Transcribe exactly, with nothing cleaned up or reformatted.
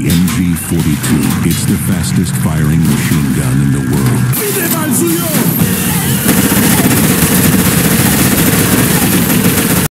The M G forty-two is the fastest firing machine gun in the world.